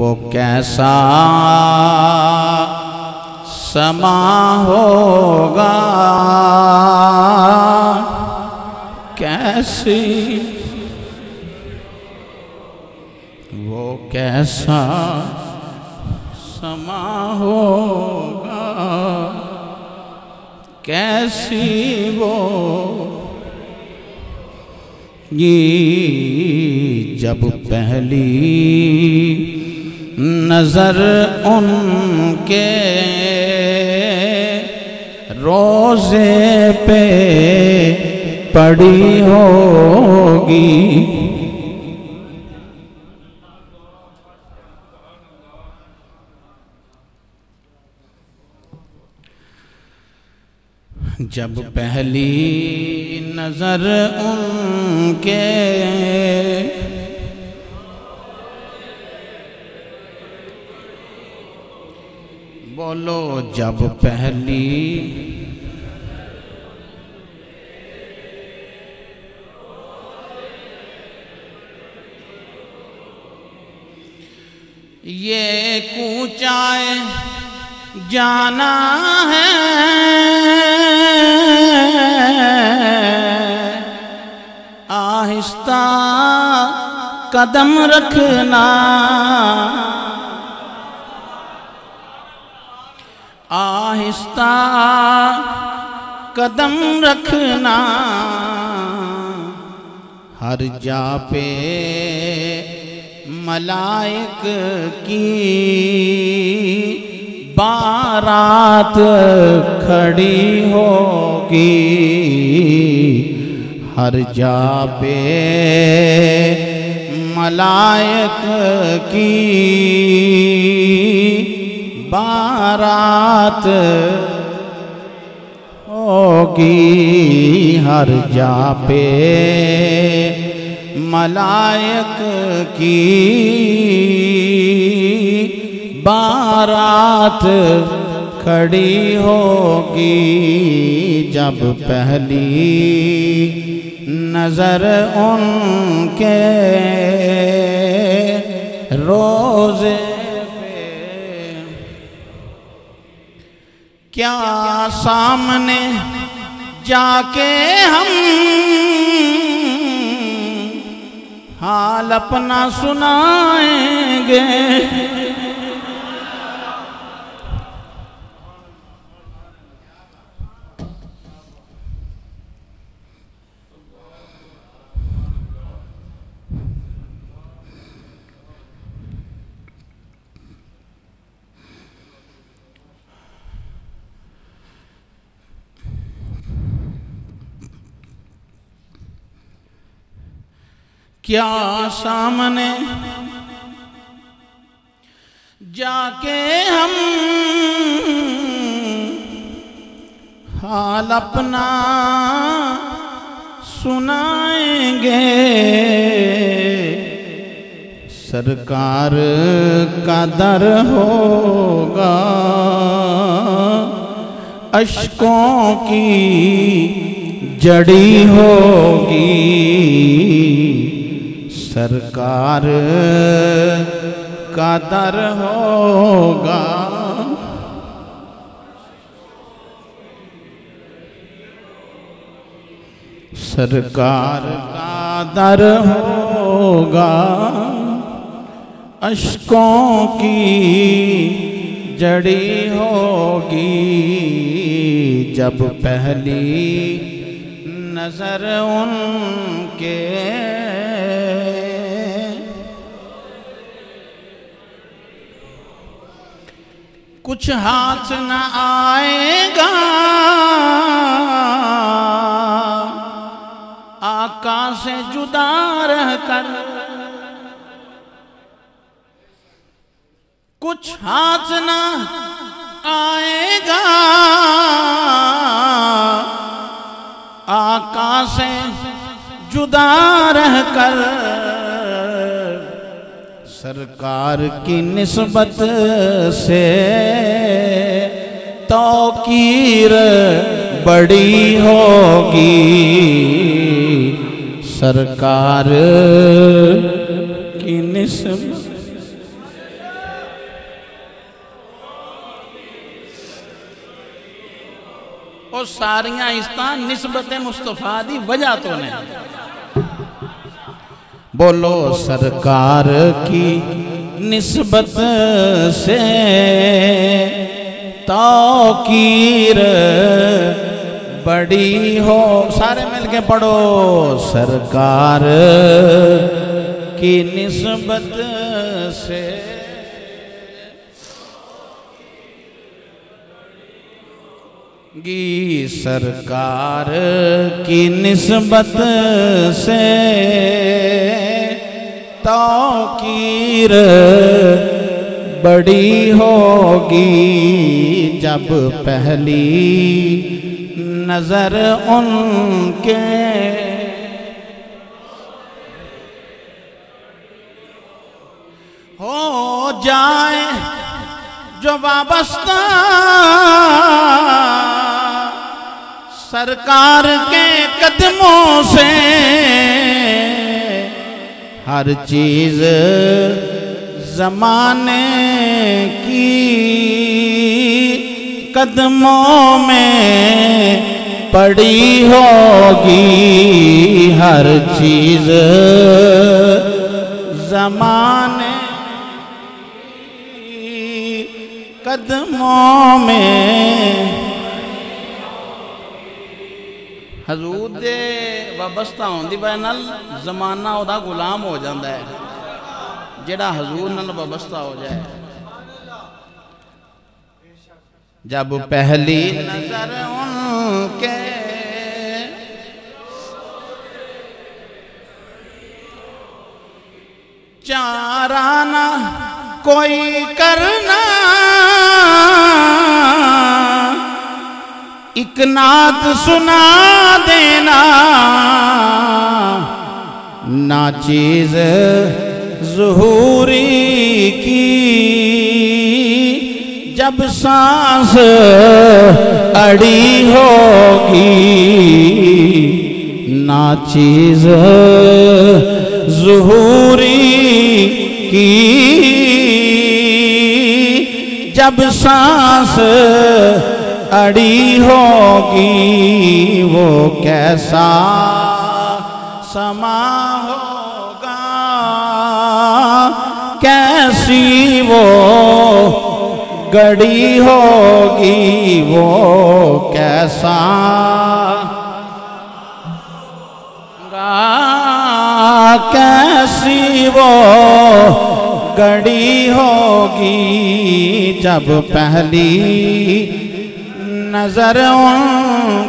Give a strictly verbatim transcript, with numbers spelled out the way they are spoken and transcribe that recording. वो कैसा समा होगा, कैसी वो कैसा समा होगा, कैसी वो ये जब पहली नजर उनके रोजे पे पड़ी होगी, जब पहली नजर उनके बोलो जब पहली ये कूचाए जाना है, आहिस्ता कदम रखना, आहिस्ता कदम रखना, हर जा पे मलाइक की बारात खड़ी होगी, हर जा पे मलाइक की बारात होगी, हर जा पे मलायक की बारात खड़ी होगी, जब पहली नजर उनके रोज़े क्या, क्या सामने जाके हम हाल अपना सुनाएंगे, क्या सामने जाके हम हाल अपना सुनाएंगे, सरकार का दर होगा, अश्कों की जड़ी होगी, सरकार का दर होगा, सरकार का दर होगा, अश्कों की जड़ी होगी, जब पहली नजर उनके कुछ हाथ न आएगा, आका से जुदा रहकर कुछ हाथ न आएगा, आका से जुदा रहकर सरकार की निस्बत से तौकीर बड़ी होगी, सरकार की निस्बत और सारिया इस्तां निस्बत मुस्तफा दी वजह तो ने। बोलो सरकार की निस्बत से ताकीर बड़ी हो। सारे मिलके पढ़ो। सरकार की निस्बत से गी सरकार की निस्बत से ताकीर बड़ी होगी। जब पहली नजर उनके हो जाए जो वाबस्ता सरकार के कदमों से, हर चीज जमाने की कदमों में पड़ी होगी। हर चीज जमाने की कदमों में हजूर दे वाबस्ता होने वजह नाल जमाना उदा गुलाम हो जाता है। जेड़ा हजूर नाल वाबस्ता हो जाए। जब पहली नजर उनके चाराना कोई करना एक नात सुना देना, ना चीज ज़ुहूरी की जब सांस अड़ी होगी, ना चीज ज़ुहूरी की जब सांस अड़ी होगी। वो कैसा समा होगा, कैसी वो घड़ी होगी, वो कैसा कैसी वो घड़ी होगी। जब पहली नजर